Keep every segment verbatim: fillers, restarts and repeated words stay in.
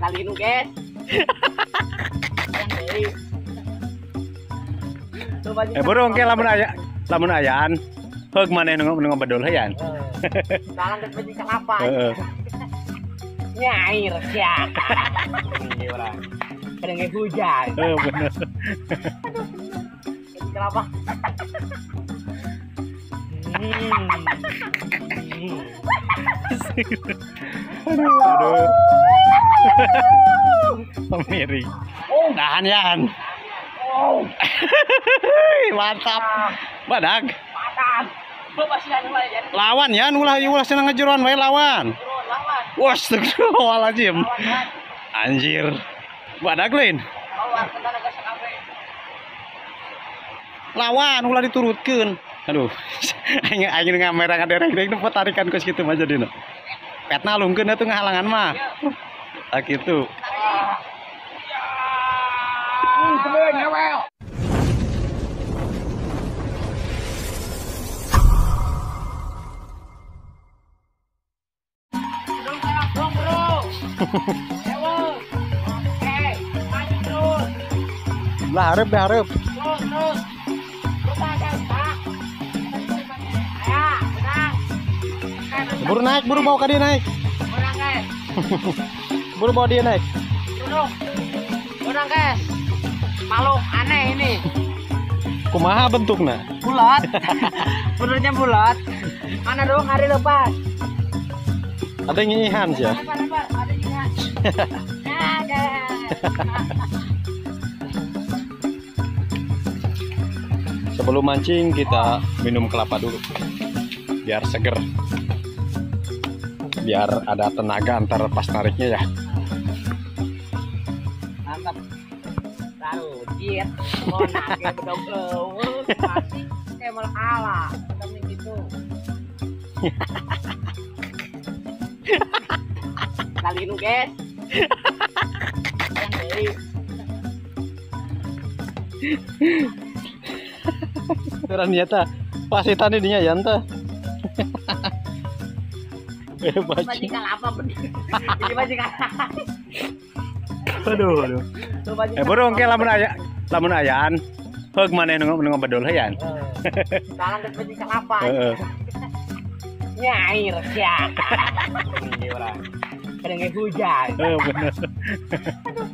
Kali ini guys. Eh burung ke lamun aya, lamun ayaan. Heug maneh nu ngobedol hayang. Dalang geus biji kelapa. Heeh. Nyair sia. Ini urang. Kadang ge hujan. Heeh bener. Aduh. Biji kelapa. Aduh, aduh. Pemiri. Oh, tahan yan. Oh. Mantap. Badag. Badag. Lawan yan, ulah ulah senang ngejeroan wae lawan. Wah, astagfirullahalazim. Anjir. Badag lain. Lawan ulah diturutkeun. Aduh, aing aing ngamera kaderek-derek teh tarikan ku kitu mah jadina. Petna lungkeun atuh ngahalangan mah. Tah kitu. Lah hareup dah hareup. Buru naik, buru bawa ke dia naik. Orang guys. Buru bawa dia naik. Orang guys. Makhluk aneh ini. Kumaha bentuknya? Bulat. Bentuknya bulat. Mana dong hari lepas? Ada nyinyihan sih ya. Ada nyinyihan. Ada. Sebelum mancing kita minum kelapa dulu. Biar seger. Biar ada tenaga antar pas tariknya ya. Mantap. Tahu diet. Oh, nage bedog-bedog. Pasti temel ala. Temen gitu. Kali ini, guys. Terang nyata. Pasti tadi dinya yanta. Eh, bajingan apa benih? Ini bajingan. Aduh, aduh. Eh, burung ke lamun aya, lamun ayaan. Heug maneh nu ngobedol hayang. Dalang geus biji kelapa. Heeh. Nyair sia. Ini urang. Kadang ge hujan. Heeh, bener. Aduh.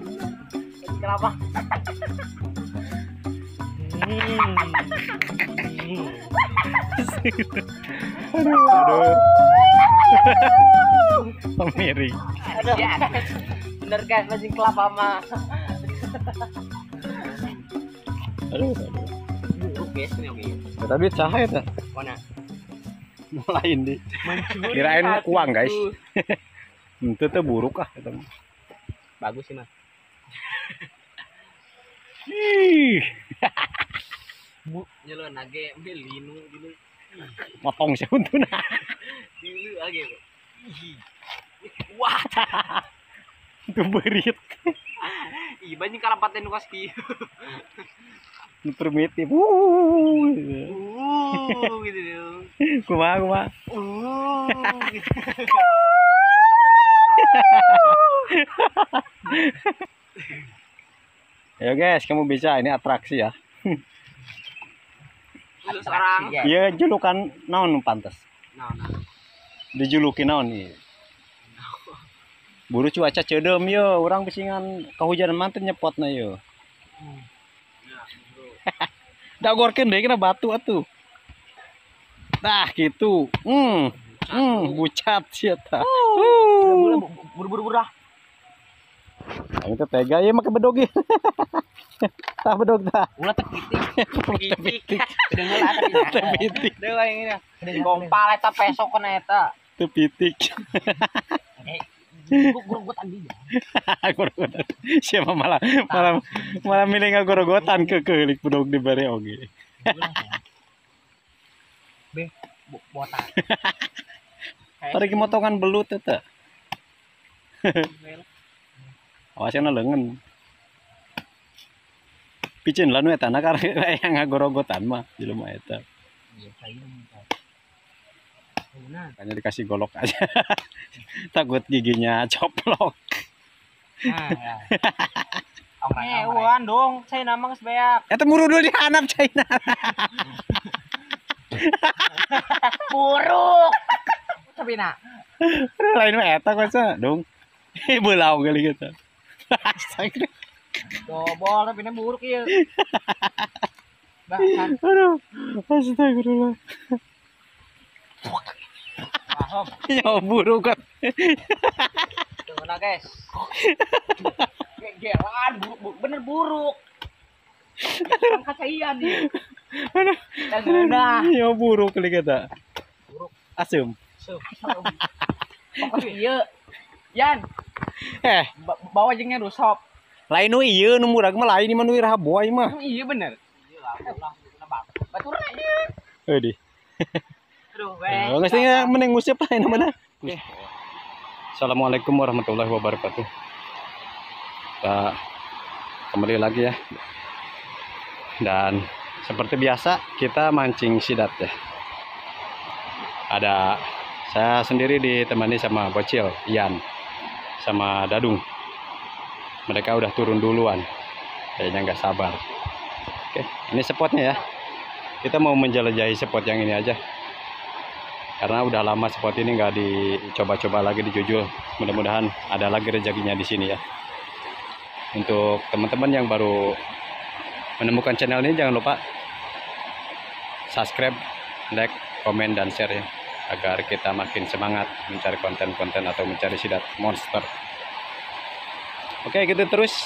Biji kelapa. Aduh, aduh. Pemiri. Bener kan masih kelapa mah. Aduh, aduh. Oke, tapi cahaya tuh. Mana? Lain di. Kirain kuang guys. Itu tuh buruk ah. Bagus sih mas. Ih. Bu, nyelon nage belinu gitu. Motong sih untuk nah. Dulu lagi. Wah. Itu berit. Ih, banyak kalampaten nu kasti. Nu primitif. Uh. Uh gitu dong. Kumaha kumaha. Uh gitu. Ayo guys, kamu bisa ini atraksi ya. Sekarang ya julukan naon pantas naon dijuluki naon ieu buru cuaca ceudem ye urang bisingan kahujanan manten nyepotna ye dagorkeun deui kana batu atuh tah kitu hmm hmm bucat sia tah buru-buru dah aing teh tega ieu make bedog ieu tah bedog tah ulah teh pitik dengelah teh pitik deui aing nya deui gompal eta pesok kana eta teh pitik gorogotan dia gorogotan siapa malah malah malah milih ngagorogotan kekeulik bedog di bare oge be botak tarik motongan belut eta awasnya lengan picin lanu eta na karena yang ngagorogotan mah jelema eta Hanya dikasih golok aja. Takut giginya coplok. Nah, eh, uan dong, saya namang sebeak. Ya temuru dulu di hanap China. Buruk. Tapi nak. Lain mah eta kosa dong. Beulau kali kita. Dobol tapi ini buruk ya. Bahkan. Aduh, astagfirullah. Paham. Ya buruk kan. Nah guys, gegeran buruk, bener buruk. Kaca ian nih. Nah, ya buruk kali kata. Buruk. Asum. Asum. Pokoknya iya. Yan. Eh, bawa jengnya rusop. Lain nu iya, nu murag mah lain mah nu raboy mah. Iya bener. Iya lah, ulah nebak. Batur aja. Eueuh. Aduh, weh. Oh, geus mending ngusip lain mana. Assalamualaikum warahmatullahi wabarakatuh. Kita kembali lagi ya. Dan seperti biasa kita mancing sidat ya. Ada saya sendiri ditemani sama Bocil, Ian, sama Dadung. Mereka udah turun duluan. Kayaknya nggak sabar. Oke, ini spotnya ya. Kita mau menjelajahi spot yang ini aja. Karena udah lama spot ini nggak dicoba-coba lagi dijujul, mudah-mudahan ada lagi rezekinya di sini ya. Untuk teman-teman yang baru menemukan channel ini jangan lupa subscribe, like, komen, dan share ya, agar kita makin semangat mencari konten-konten atau mencari sidat monster. Oke, gitu terus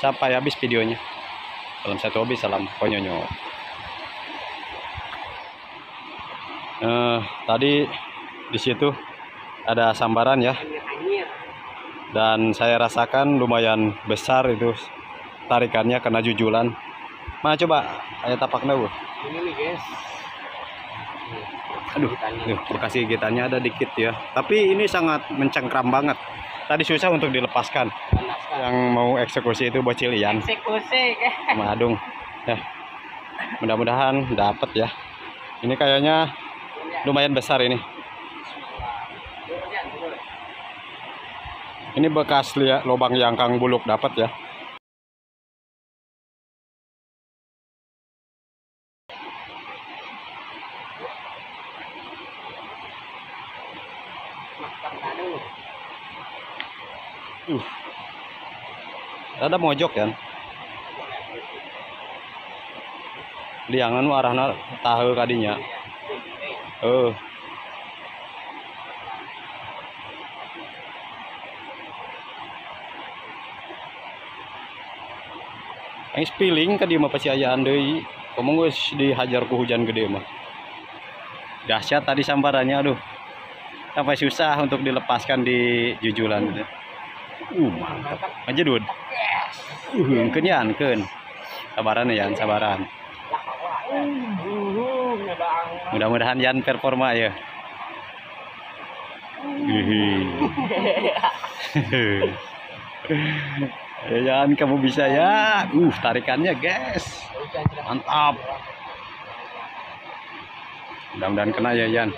sampai habis videonya. Salam satu hobi, salam konyonyo. Uh, tadi di situ ada sambaran ya, dan saya rasakan lumayan besar itu tarikannya kena jujulan. Mana coba ayat tapaknya bu? Ini guys. Aduh, aduh, bekas gigitannya ada dikit ya. Tapi ini sangat mencengkram banget. Tadi susah untuk dilepaskan. Panaskan. Yang mau eksekusi itu Bocil Ian. Eksekusi. Madung. Ya, mudah-mudahan dapat ya. Ini kayaknya lumayan besar ini. Ini bekas lihat lubang yang Kang Buluk dapat ya. Uh. Ada mojok kan? Liangan warahna tahu kadinya. Oh. Aing piling ka dieu mah pasti ayaan deui. Komo geus dihajar ku hujan gede mah. Dahsyat tadi sambarannya, aduh. Sampai susah untuk dilepaskan di jujulan gitu. Uh, mantap. Aja dud. Uh, engkeun ya, engkeun. Sabaran ya, sabaran. Mudah-mudahan Yan performa ya. Yan kamu bisa ya. Uh, tarikannya guys. Mantap. Mudah-mudahan kena ya Yan.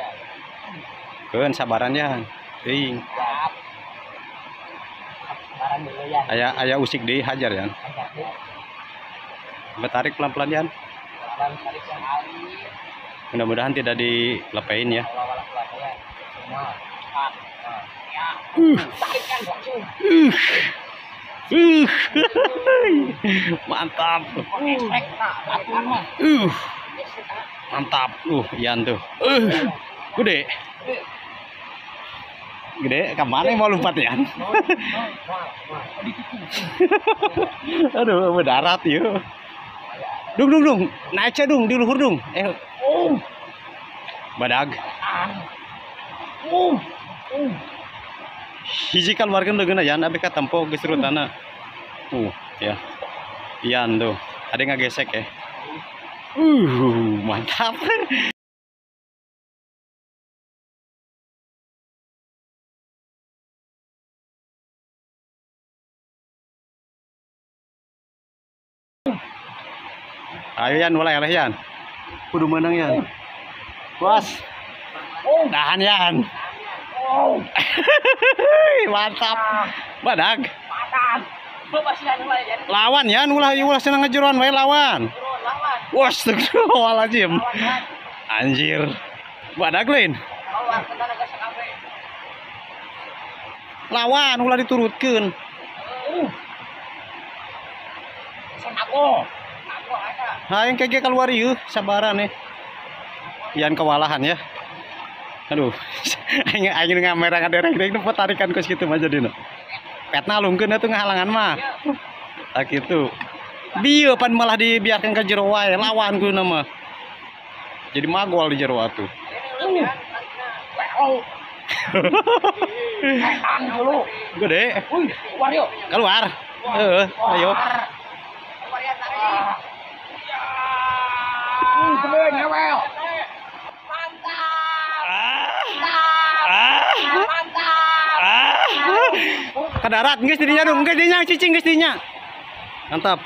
Keun sabarannya. Ting. Ayah ayah usik dihajar Yan. Betarik pelan-pelan Yan. Mudah-mudahan tidak dilepain ya. Uh. Uh. Uh. Mantap. Uh. Mantap. Uh, Ian tuh. Uh. Gede. Gede. Kemana mau lompat Ian? Aduh, berdarat yuk. Dung dung dung, naik aja dung di luhur dung. Eh, oh, badag. Oh, oh. Hiji keluarkan dengan Yan, tapi kata tempo keseru tanah. Uh, ya, Yan tuh, ada nggak gesek ya? Uh, mantap. Ayo Yan, mulai lah Yan. Kudu menang Yan. Puas. Oh, nahan yan. Oh. Mantap. Badag. Badag. Lawan yan, ulah ulah senang ngejeruan wae lawan. Wah, astagfirullahalazim. Anjir. Badag lain. Lawan ulah diturutkeun. Uh. Senago. Nah, yang kege keluar yuk, sabaran nih. Yan kewalahan ya. Aduh, aing aing ngamerangan derek-derek nu tarikan ku kitu mah jadina. Petna lungkeun atuh ngahalangan mah. Tah kitu. Bieu pan malah dibiarkan ke jero wae lawan ku mah. Jadi magol di jero atuh. Gede. Keluar yuk. Keluar. Heeh, ayo. Ke darat geus dinya dong, geus dinya cicing geus dinya. Mantap.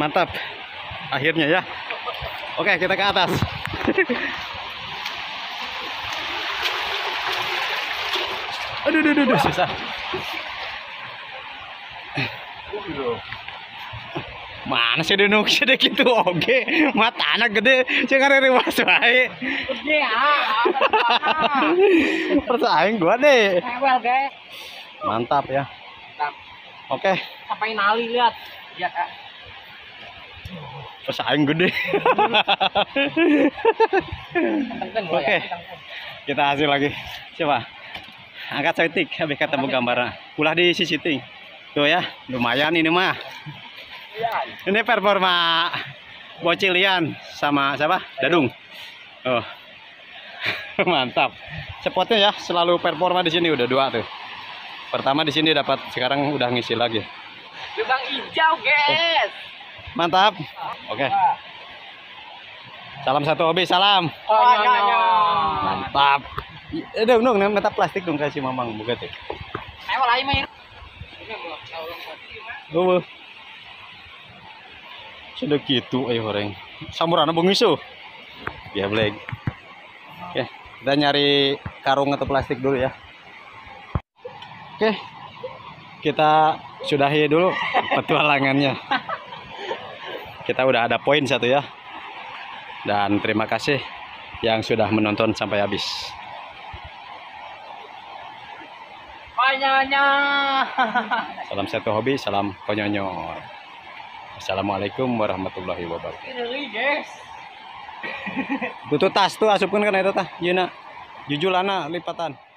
Mantap. Akhirnya ya. Oke, kita ke atas. Aduh, aduh, aduh, susah. Mana sih denuk sih gitu oke, mata anak gede, cengar rewas wae. Gede ah. Persaing gua deh. Well, guys. Mantap ya. Mantap. Oke. Sampai nali lihat. Lihat ah. Pesaing gede. Oke. Kita hasil lagi. Coba. Angkat setik habis ketemu gambarnya. Ulah di C C T V. Tuh ya, lumayan ini mah. Ini performa Bocilian sama siapa? Dadung. Oh. Mantap. Spotnya ya selalu performa di sini udah dua tuh. Pertama di sini dapat, sekarang udah ngisi lagi. Lubang hijau, guys. Mantap. Oke. Okay. Salam satu hobi, salam. Oh, nyonya. Mantap. Aduh, dong, ngetap plastik dong kasih Mamang buka tuh. Ayo lah, main. Loh. Sudah gitu, ayo orang. Samurana bung isu. Ya, Black. Oke, okay. Kita nyari karung atau plastik dulu ya. Oke, kita sudahi dulu petualangannya. Kita udah ada poin satu ya. Dan terima kasih yang sudah menonton sampai habis. Konyonyo. Salam satu hobi, salam konyonyo. Assalamualaikum warahmatullahi wabarakatuh. Butuh tas tuh asupkan kan itu tah, Yuna. Jujulana lipatan.